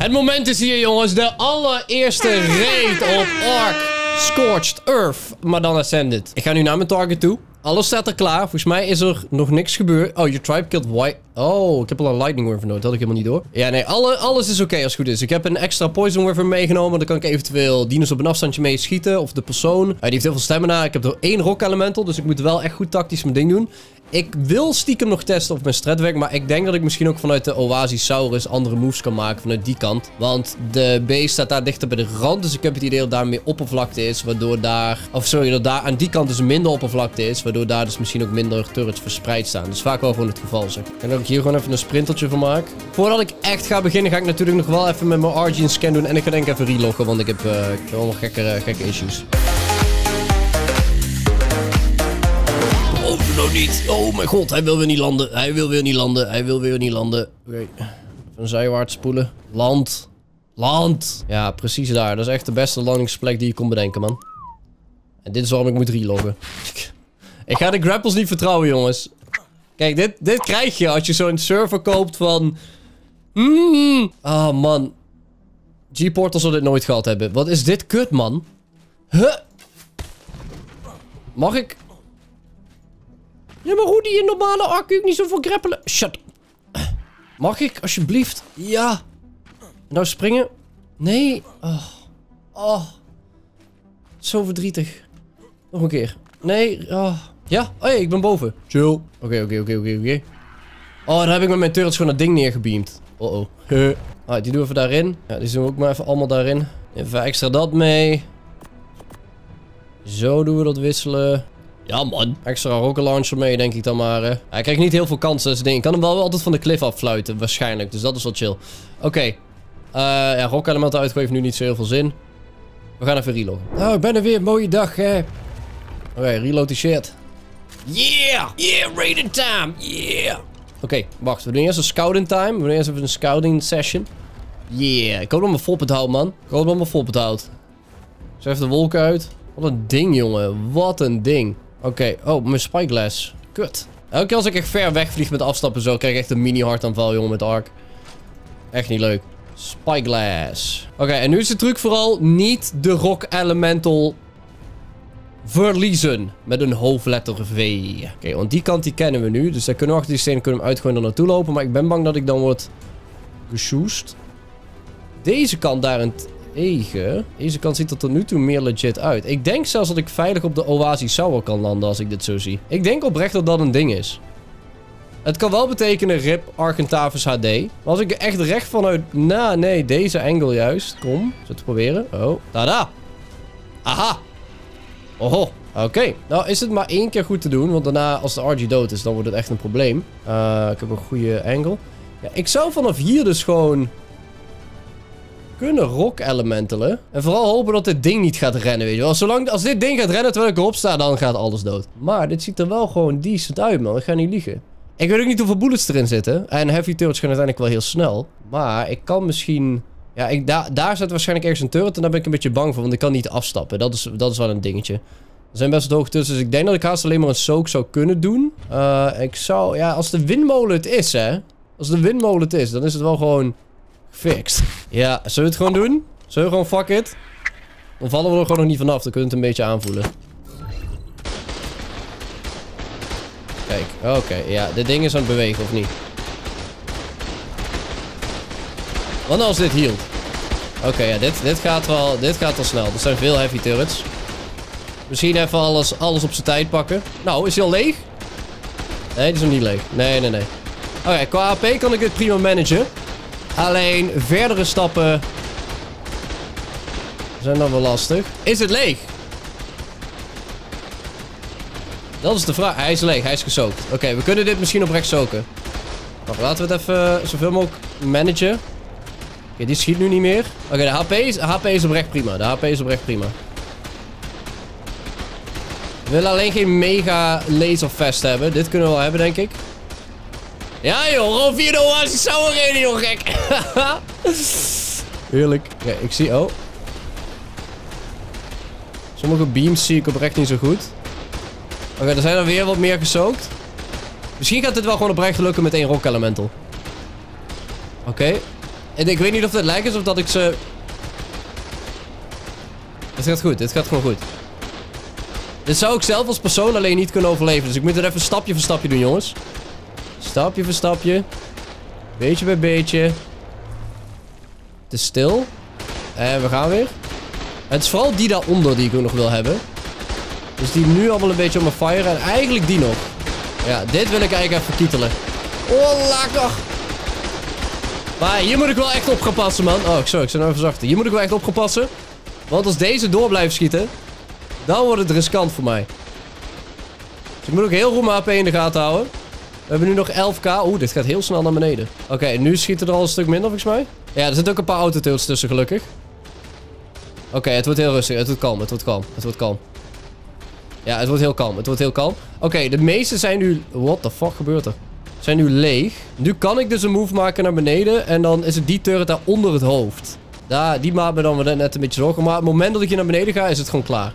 Het moment is hier, jongens. De allereerste raid op Ark Scorched Earth, maar dan Ascended. Ik ga nu naar mijn target toe. Alles staat er klaar. Volgens mij is er nog niks gebeurd. Oh, your tribe killed white. Oh, ik heb al een lightning wyvern nodig. Dat had ik helemaal niet door. Ja, nee, alles is oké als het goed is. Ik heb een extra poison wyvern meegenomen. Dan kan ik eventueel dino's op een afstandje mee schieten. Of de persoon. Die heeft heel veel stamina. Ik heb er 1 rock elemental. Dus ik moet wel echt goed tactisch mijn ding doen. Ik wil stiekem nog testen of mijn strat werkt. Maar ik denk dat ik misschien ook vanuit de Oasisaurus andere moves kan maken. Vanuit die kant. Want de beest staat daar dichter bij de rand. Dus ik heb het idee dat daar meer oppervlakte is. Waardoor daar... Of sorry, dat daar aan die kant dus minder oppervlakte is. Waardoor daar dus misschien ook minder turrets verspreid staan. Dat is vaak wel gewoon het geval, zeg. En dat ik hier gewoon even een sprinteltje van maak. Voordat ik echt ga beginnen, ga ik natuurlijk nog wel even met mijn Argentavis scan doen. En ik ga denk ik even reloggen, want ik heb allemaal gekke issues. Oh, doe nou niet. Oh mijn god, hij wil weer niet landen. Hij wil weer niet landen. Hij wil weer niet landen. Oké. Even een zijwaarts spoelen. Land. Land. Ja, precies daar. Dat is echt de beste landingsplek die je kon bedenken, man. En dit is waarom ik moet reloggen. Ik ga de grapples niet vertrouwen, jongens. Kijk, dit krijg je als je zo'n server koopt van... Ah, man. G-portal zal dit nooit gehad hebben. Wat is dit kut, man? Huh? Mag ik? Ja, maar hoe die in normale accu niet zoveel grappelen? Shut up. Mag ik, alsjeblieft? Ja. Nou, springen? Nee. Oh. Zo verdrietig. Nog een keer. Nee. Oh. Ja? Oh, hey, ik ben boven. Chill. Oké. Oh, daar heb ik met mijn turrets gewoon dat ding neergebeamd. Oh. Die doen we even daarin. Ja, die doen we ook maar even allemaal daarin. Even extra dat mee. Zo doen we dat wisselen. Ja, man. Extra rocket launcher mee, denk ik dan maar. Hij krijgt niet heel veel kansen, dat ding. Ik kan hem wel altijd van de cliff affluiten, waarschijnlijk. Dus dat is wel chill. Oké. Ja, rocket elementen uitgooien heeft nu niet zo heel veel zin. We gaan even reloaden. Nou, ik ben er weer. Mooie dag, hè. Oké, reload die shit. Yeah! Yeah, raiding time! Yeah! Oké, wacht. We doen eerst een scouting time. We doen eerst even een scouting session. Yeah. Ik hoop dat mijn volpunt houdt, man. Ik hoop dat mijn volpunt houdt. Zet even de wolken uit. Wat een ding, jongen. Wat een ding. Oké. Oh, mijn spyglass. Kut. Elke keer als ik echt ver wegvlieg met afstappen zo, krijg ik echt een mini-hartaanval, jongen, met Ark. Echt niet leuk. Spyglass. Oké, en nu is de truc vooral niet de rock elemental... verliezen. Met een hoofdletter V. Oké, want die kant die kennen we nu. Dus daar kunnen we achter die stenen kunnen we hem uitgooien en er naartoe lopen. Maar ik ben bang dat ik dan word geshoest. Deze kant daarentegen. Deze kant ziet er tot nu toe meer legit uit. Ik denk zelfs dat ik veilig op de Oasisaurus kan landen als ik dit zo zie. Ik denk oprecht dat dat een ding is. Het kan wel betekenen RIP Argentavis HD. Maar als ik echt recht vanuit... Nou, nee, deze angle juist. Kom, zet het proberen. Oh, tada. Aha. Oho, oké. Nou is het maar 1 keer goed te doen, want daarna als de RG dood is, dan wordt het echt een probleem. Ik heb een goede angle. Ja, ik zou vanaf hier dus gewoon kunnen rock elementelen. En vooral hopen dat dit ding niet gaat rennen, weet je wel. Als dit ding gaat rennen terwijl ik erop sta, dan gaat alles dood. Maar dit ziet er wel gewoon decent uit, man. Ik ga niet liegen. Ik weet ook niet hoeveel bullets erin zitten. En heavy turrets gaan uiteindelijk wel heel snel. Maar ik kan misschien... Ja, daar zit waarschijnlijk ergens een turret en daar ben ik een beetje bang voor, want ik kan niet afstappen. Dat is wel een dingetje. Er zijn best hoog tussen, dus ik denk dat ik haast alleen maar een soak zou kunnen doen. Ik zou... Ja, als de windmolen het is, hè. Als de windmolen het is, dan is het wel gewoon gefixt. Ja, zullen we het gewoon doen? Zullen we gewoon fuck it? Dan vallen we er gewoon nog niet vanaf, dan kunnen we het een beetje aanvoelen. Kijk, oké, ja, dit ding is aan het bewegen, of niet? Want als dit hield. Oké, ja, dit gaat wel snel. Er zijn veel heavy turrets. Misschien even alles op zijn tijd pakken. Nou, is hij al leeg? Nee, die is nog niet leeg. Nee. Oké, qua AP kan ik dit prima managen. Alleen, verdere stappen... zijn dan wel lastig. Is het leeg? Dat is de vraag. Hij is leeg, hij is gesookt. Oké, we kunnen dit misschien oprecht soken. Maar laten we het even zoveel mogelijk managen. Oké, die schiet nu niet meer. Oké, de HP is oprecht prima. De HP is oprecht prima. We willen alleen geen mega laservest hebben. Dit kunnen we wel hebben, denk ik. Ja, joh. Gewoon via de Oasis zou er reden, joh, gek. Heerlijk. Oké, ik zie... Oh. Sommige beams zie ik oprecht niet zo goed. Oké, er zijn er weer wat meer gesookt. Misschien gaat dit wel gewoon oprecht lukken met 1 rock elemental. Oké. En ik weet niet of het lijk is of dat ik ze... Het gaat goed, dit gaat gewoon goed. Dit zou ik zelf als persoon alleen niet kunnen overleven. Dus ik moet er even stapje voor stapje doen, jongens. Stapje voor stapje. Beetje bij beetje. Het is stil. En we gaan weer. Het is vooral die daaronder die ik ook nog wil hebben. Dus die nu allemaal een beetje op mijn fire. En eigenlijk die nog. Ja, dit wil ik eigenlijk even kietelen. Oh, lekker. Maar hier moet ik wel echt op gaan passen, man. Oh, sorry, ik zit nou even zachter. Hier moet ik wel echt op gaan passen. Want als deze door blijft schieten, dan wordt het riskant voor mij. Dus ik moet ook heel goed mijn HP in de gaten houden. We hebben nu nog 11k. Oeh, dit gaat heel snel naar beneden. Oké, nu schieten er al een stuk minder, volgens mij. Ja, er zitten ook een paar autotilts tussen, gelukkig. Oké, het wordt heel rustig. Het wordt kalm, het wordt kalm, het wordt kalm. Ja, het wordt heel kalm, het wordt heel kalm. Oké, de meeste zijn nu... What the fuck gebeurt er? Zijn nu leeg. Nu kan ik dus een move maken naar beneden. En dan is het die turret daar onder het hoofd. Daar, die maakt me dan net een beetje zorgen. Maar op het moment dat ik hier naar beneden ga, is het gewoon klaar.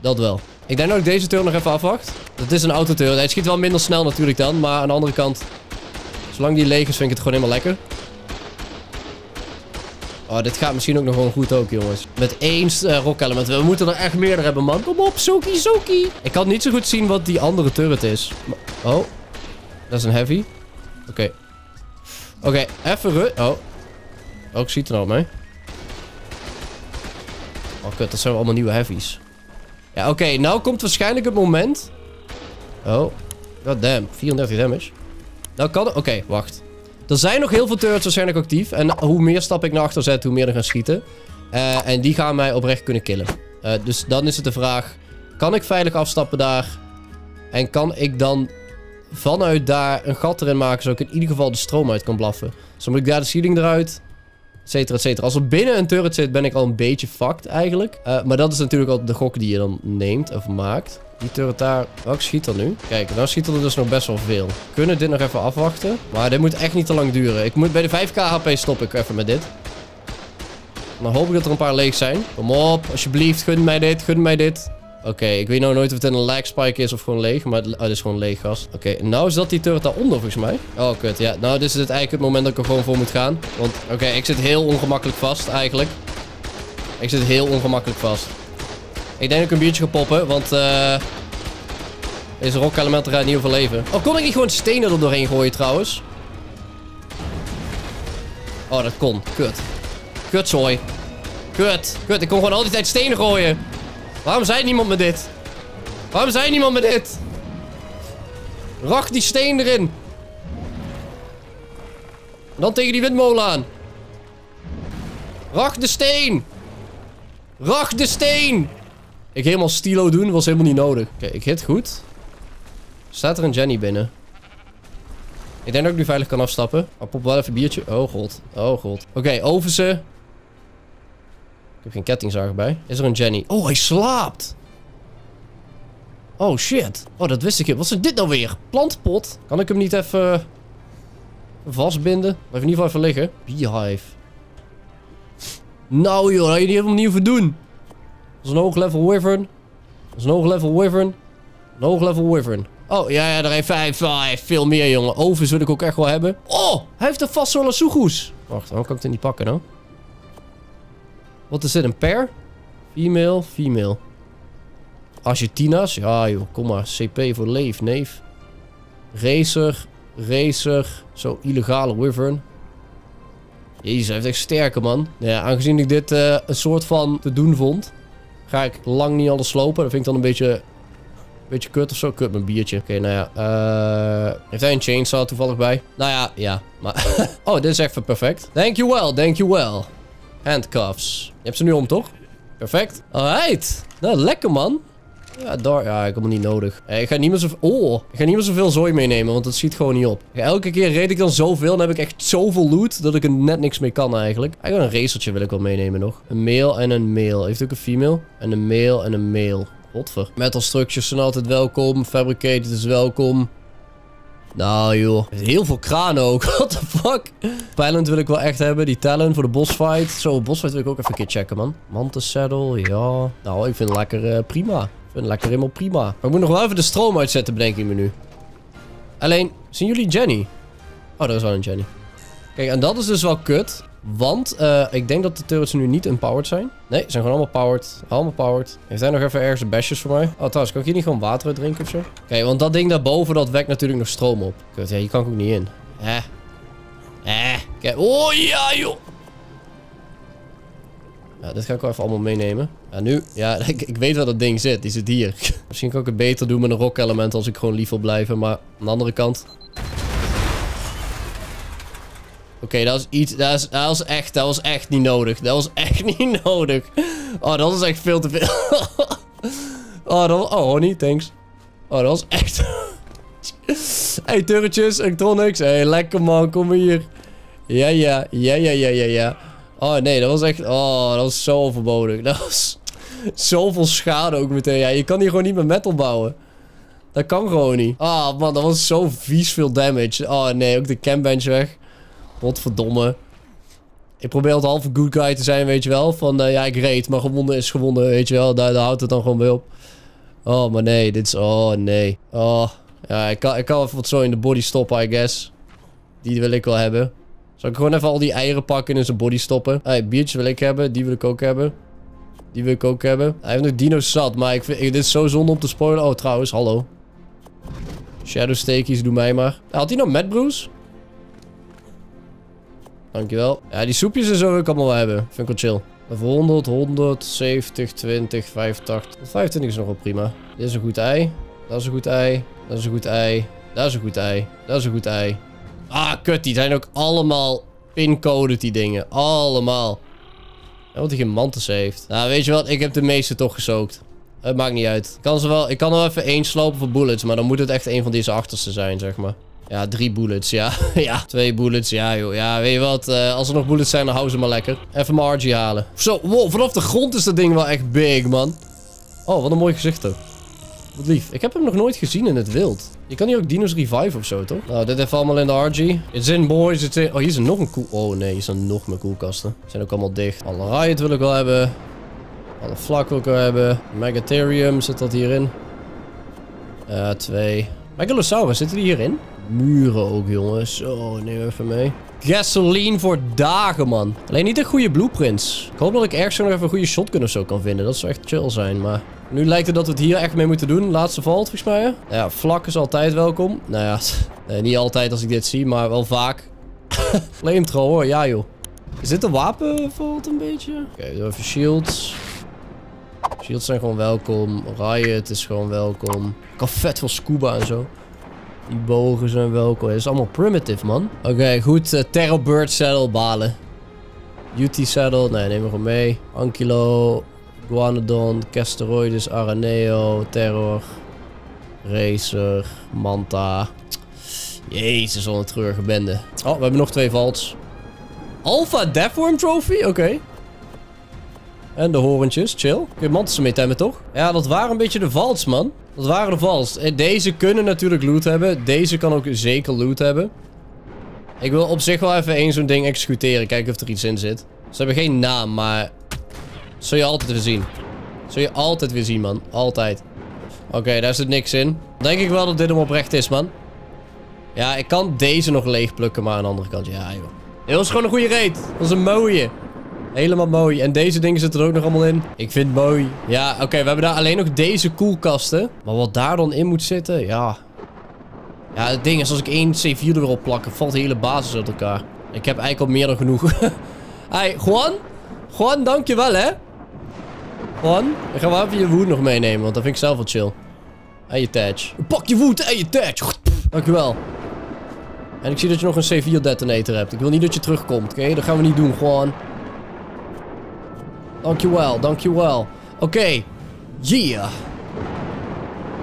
Dat wel. Ik denk dat ik deze turret nog even afwacht. Dat is een autoturret. Hij schiet wel minder snel natuurlijk dan. Maar aan de andere kant... Zolang die leeg is, vind ik het gewoon helemaal lekker. Oh, dit gaat misschien ook nog gewoon goed ook, jongens. Met één rock element. We moeten er echt meerdere hebben, man. Kom op, Soki, Soki. Ik kan niet zo goed zien wat die andere turret is. Oh. Dat is een heavy. Oké. Oké, even Oh. Oh, ik zie het er nou mee. Oh, kut. Dat zijn allemaal nieuwe heavies. Ja, oké. Nou komt waarschijnlijk het moment. Oh. God damn. 34 damage. Nou kan... Oké, wacht. Er zijn nog heel veel turrets waarschijnlijk actief. En hoe meer stap ik naar achter zet, hoe meer er gaan schieten. En die gaan mij oprecht kunnen killen. Dus dan is het de vraag... Kan ik veilig afstappen daar? En kan ik dan... vanuit daar een gat erin maken, zodat ik in ieder geval de stroom uit kan blaffen. Dus moet ik daar de shielding eruit, et cetera, et cetera. Als er binnen een turret zit, ben ik al een beetje fucked eigenlijk. Maar dat is natuurlijk al de gok die je dan neemt of maakt. Die turret daar, welke schiet er nu? Kijk, nou schiet er dus nog best wel veel. We kunnen dit nog even afwachten. Maar dit moet echt niet te lang duren. Ik moet bij de 5k HP stop ik even met dit. Dan hoop ik dat er een paar leeg zijn. Kom op, alsjeblieft, gun mij dit, gun mij dit. Oké, ik weet nou nooit of het een lag spike is of gewoon leeg. Maar het is gewoon leeg, gast. Oké, nou is dat die turret daaronder volgens mij. Oh, kut, ja. Nou, dit is het eigenlijk het moment dat ik er gewoon voor moet gaan. Want, oké, ik zit heel ongemakkelijk vast eigenlijk. Ik zit heel ongemakkelijk vast. Ik denk dat ik een biertje ga poppen, want... Deze rock elementen gaat niet overleven. Oh, kon ik niet gewoon stenen er doorheen gooien trouwens? Oh, dat kon. Kut. Kutzooi. Kut. Kut, ik kon gewoon al die tijd stenen gooien. Waarom zei niemand me dit? Waarom zei niemand me dit? Racht die steen erin. En dan tegen die windmolen aan. Racht de steen. Racht de steen. Ik helemaal stilo doen was helemaal niet nodig. Oké, ik hit goed. Staat er een Jenny binnen? Ik denk dat ik nu veilig kan afstappen. Maar pop wel even een biertje. Oh god. Oh god. Oké, over ze. Ik heb geen kettingzaag bij. Is er een Jenny? Oh, hij slaapt. Oh, shit. Oh, dat wist ik niet. Wat is dit nou weer? Plantpot. Kan ik hem niet even vastbinden? Blijf in ieder geval even liggen. Beehive. Nou, joh. Daar heb je niet opnieuw voor doen. Dat is een hoog level wyvern. Dat is een hoog level wyvern. Een hoog level wyvern. Oh, ja, daar heeft 5. Veel meer, jongen. Ovens wil ik ook echt wel hebben. Oh, hij heeft een vast Solasuchus. Wacht, waarom kan ik dit niet pakken, nou? Wat is dit? Een pair? Female, female. Argentinas? Ja joh, kom maar. CP voor leef, neef. Racer, racer. Zo, illegale wyvern. Jezus, hij heeft echt sterke man. Ja, aangezien ik dit een soort van te doen vond, ga ik lang niet alles slopen. Dat vind ik dan een beetje kut of zo. Kut, mijn biertje. Oké, nou ja. Heeft hij een chainsaw toevallig bij? Nou ja, ja. Maar oh, dit is echt perfect. Thank you well, thank you well. Handcuffs. Je hebt ze nu om, toch? Perfect. Alright. Nou, lekker, man. Ja, daar... Ja, ik heb hem niet nodig. Ik ga niet meer zo... Oh. Ik ga niet meer zoveel zooi meenemen, want dat schiet gewoon niet op. Elke keer reed ik dan zoveel en dan heb ik echt zoveel loot dat ik er net niks mee kan, eigenlijk. Eigenlijk een racertje wil ik wel meenemen, nog. Een male en een male. Heeft ook een female. En een male en een male. Godver. Metal structures zijn altijd welkom. Fabricated is welkom. Nou joh. Heel veel kranen ook. What the fuck? Talent wil ik wel echt hebben. Die talent voor de bossfight. Zo, bossfight wil ik ook even een keer checken, man. Mantis saddle, ja. Nou, ik vind het lekker prima. Ik vind het lekker helemaal prima. Maar ik moet nog wel even de stroom uitzetten, bedenk ik me nu. Alleen, zien jullie Jenny? Oh, daar is wel een Jenny. Kijk, en dat is dus wel kut. Want ik denk dat de turrets nu niet empowered zijn. Nee, ze zijn gewoon allemaal powered. Allemaal powered. Heeft hij nog even ergens bashes voor mij? Oh, trouwens, kan ik hier niet gewoon water uit drinken of zo? Oké, want dat ding daarboven, dat wekt natuurlijk nog stroom op. Kut, ja, hier kan ik ook niet in. Kijk. Oh, ja, joh. Ja, dit ga ik wel even allemaal meenemen. Ja, nu. Ja, ik weet waar dat ding zit. Die zit hier. Misschien kan ik het beter doen met een rock element als ik gewoon lief wil blijven. Maar aan de andere kant... Oké, dat was echt niet nodig. Dat was echt niet nodig. Oh, dat was echt veel te veel. Oh, honey, thanks. Oh, dat was echt... Hey, turretjes, electronics. Hey, lekker man, kom hier. Ja. Oh, nee, dat was echt... Oh, dat was zo overbodig. Dat was zoveel schade ook meteen. Ja, je kan hier gewoon niet met metal bouwen. Dat kan gewoon niet. Oh, man, dat was zo vies veel damage. Oh, nee, ook de cambench weg. Godverdomme. Ik probeer altijd half een good guy te zijn, weet je wel. Van, ja, ik raid, maar gewonnen is gewonnen, weet je wel. Daar houdt het dan gewoon bij op. Oh, maar nee, dit is... Oh, nee. Oh, ja, ik kan even wat zo in de body stoppen, I guess. Die wil ik wel hebben. Zal ik gewoon even al die eieren pakken en in zijn body stoppen? Hey, biertje wil ik hebben, die wil ik ook hebben. Die wil ik ook hebben. Hij heeft nog dino's zat, maar ik vind... dit is zo zonde om te spoilen. Oh, trouwens, hallo. Shadowsteakies, doe mij maar. Had hij nou Mad Bruce? Dankjewel. Ja, die soepjes en zo wil ik allemaal wel hebben. Vind ik wel chill. Even 100, 100, 70, 20, 85. 25 is nog wel prima. Dit is een goed ei. Dat is een goed ei. Dat is een goed ei. Dat is een goed ei. Dat is een goed ei. Ah, kut. Die zijn ook allemaal pincoded, die dingen. Allemaal. Ja, want hij geen mantis heeft. Nou, weet je wat? Ik heb de meeste toch gesookt. Het maakt niet uit. Ik kan er wel even één slopen voor bullets. Maar dan moet het echt een van deze achterste zijn, zeg maar. Ja, 3 bullets, ja. Ja, 2 bullets, ja joh. Ja, weet je wat? Als er nog bullets zijn, dan hou ze maar lekker. Even mijn RG halen. Zo, wow, vanaf de grond is dat ding wel echt big, man. Oh, wat een mooi gezicht ook. Wat lief. Ik heb hem nog nooit gezien in het wild. Je kan hier ook dino's revive of zo, toch? Nou, dit even allemaal in de RG. It's in, boys. It's in... Oh, hier zijn nog een koel... Oh, nee, hier zijn nog meer koelkasten. Ze zijn ook allemaal dicht. Alle riot wil ik wel hebben. Alle vlak wil ik wel hebben. Megatherium, zit dat hierin? 2. Megalosaurus, zitten die hierin? Muren ook, jongens. Oh, neem even mee. Gasoline voor dagen, man. Alleen niet de goede blueprints. Ik hoop dat ik ergens nog even een goede shotgun of zo kan vinden. Dat zou echt chill zijn, maar... Nu lijkt het dat we het hier echt mee moeten doen. Laatste valt, volgens mij. Hè? Ja, vlak is altijd welkom. Nou ja, niet altijd als ik dit zie, maar wel vaak. Flamethrower, hoor. Ja, joh. Is dit een wapen bijvoorbeeld een beetje? Oké, even shields. Shields zijn gewoon welkom. Riot is gewoon welkom. Ik kan vet veel scuba en zo. Die bogen zijn welkom. Het is allemaal primitive, man. Oké, goed. Terror Bird Saddle, balen. Beauty Saddle. Nee, neem maar gewoon mee. Ankylo. Guanodon. Casteroides. Araneo. Terror. Racer. Manta. Jezus, wat een treurige bende. Oh, we hebben nog 2 vaults. Alpha Deathworm Trophy? Oké. En de horentjes. Chill. Oké, mantis ermee temmen, toch? Ja, dat waren een beetje de vaults, man. Dat waren de vals. Deze kunnen natuurlijk loot hebben. Deze kan ook zeker loot hebben. Ik wil op zich wel even één zo'n ding executeren. Kijken of er iets in zit. Ze hebben geen naam, maar... Dat zul je altijd weer zien. Dat zul je altijd weer zien, man. Altijd. Oké, daar zit niks in. Dan denk ik wel dat dit hem oprecht is, man. Ja, ik kan deze nog leeg plukken, maar aan de andere kant. Ja, joh. Dit was gewoon een goede raid. Dat was een mooie. Helemaal mooi. En deze dingen zitten er ook nog allemaal in. Ik vind het mooi. Ja, oké, we hebben daar alleen nog deze koelkasten. Maar wat daar dan in moet zitten, ja. Ja, het ding is, als ik 1 C4 er weer op plak, valt de hele basis uit elkaar. Ik heb eigenlijk al meer dan genoeg. Hey, Juan. Juan, dankjewel, hè. Juan, ik ga wel even je wood nog meenemen, want dat vind ik zelf wel chill. En je touch. Pak je wood en je touch. Dankjewel. En ik zie dat je nog een C4 detonator hebt. Ik wil niet dat je terugkomt, oké? Dat gaan we niet doen, Juan. Dankjewel, dankjewel. Oké. Yeah.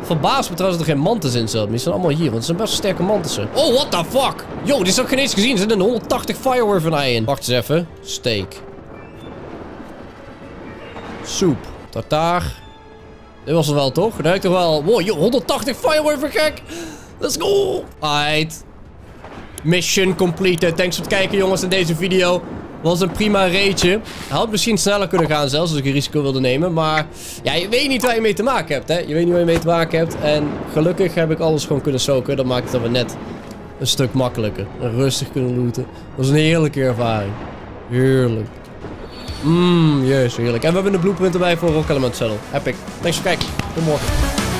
Verbaasd me trouwens dat er geen mantis in zat. Die zijn allemaal hier, want het zijn best sterke mantissen. Oh, what the fuck? Yo, die zat ik geen eens gezien. Er zitten 180 fireworks van ei in. Wacht eens even. Steak. Soep. Tartaar. Dit was het wel, toch? Dat ruikt toch wel... Wow, yo, 180 fireworks, gek. Let's go. Alright. Mission completed. Thanks voor het kijken, jongens, in deze video. Was een prima raidje. Hij had misschien sneller kunnen gaan zelfs, als ik een risico wilde nemen. Maar ja, je weet niet waar je mee te maken hebt, hè. Je weet niet waar je mee te maken hebt. En gelukkig heb ik alles gewoon kunnen soaken. Dat maakt het dan weer net een stuk makkelijker. En rustig kunnen looten. Dat is een heerlijke ervaring. Heerlijk. Jezus, heerlijk. En we hebben de blueprint erbij voor Rock Element Saddle. Epic. Thanks voor het kijken. Tot morgen.